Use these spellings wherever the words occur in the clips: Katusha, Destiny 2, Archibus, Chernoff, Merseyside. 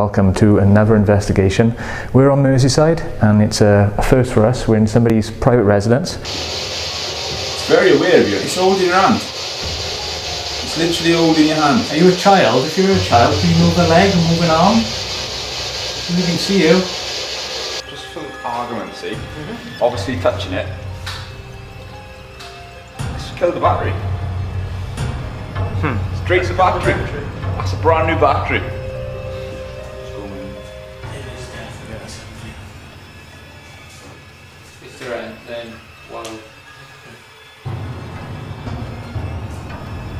welcome to another investigation. We're on Merseyside and it's a first for us. We're in somebody's private residence. It's very aware of you. It's holding your hand. It's literally holding your hand. Are you a child? If you're a child, can you move a leg and move an arm? We can see you. Just for argument's sake, obviously touching it. It's killed the battery. Straight to the battery. That's a brand new battery.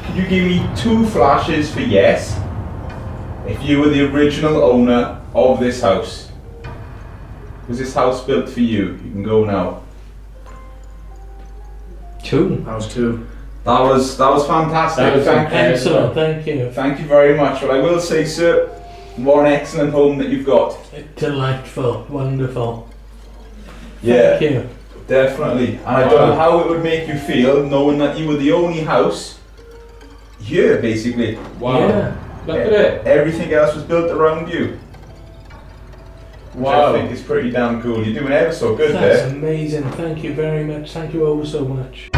Can you give me two flashes for yes? If you were the original owner of this house. Was this house built for you? You can go now. Two? That was two. That was fantastic. Excellent, thank you. Thank you very much. Well, I will say, sir, what an excellent home that you've got. Delightful, wonderful. Yeah, thank you. Definitely. And I don't know how it would make you feel knowing that you were the only house here, basically. Wow. Yeah. Look at it. Everything else was built around you. Wow. Which I think is pretty damn cool. You're doing ever so good there. That's amazing. Thank you very much. Thank you all so much.